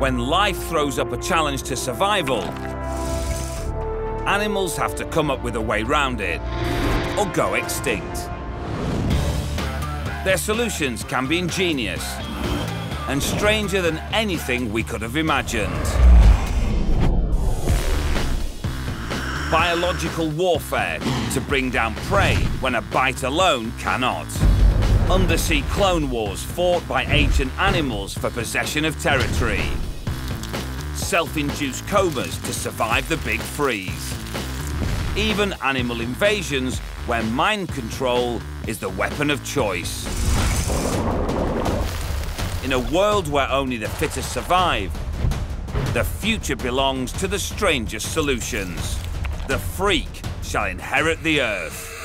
When life throws up a challenge to survival, animals have to come up with a way round it or go extinct. Their solutions can be ingenious and stranger than anything we could have imagined. Biological warfare to bring down prey when a bite alone cannot. Undersea clone wars fought by ancient animals for possession of territory. Self-induced comas to survive the big freeze. Even animal invasions where mind control is the weapon of choice. In a world where only the fittest survive, the future belongs to the strangest solutions. The freak shall inherit the earth.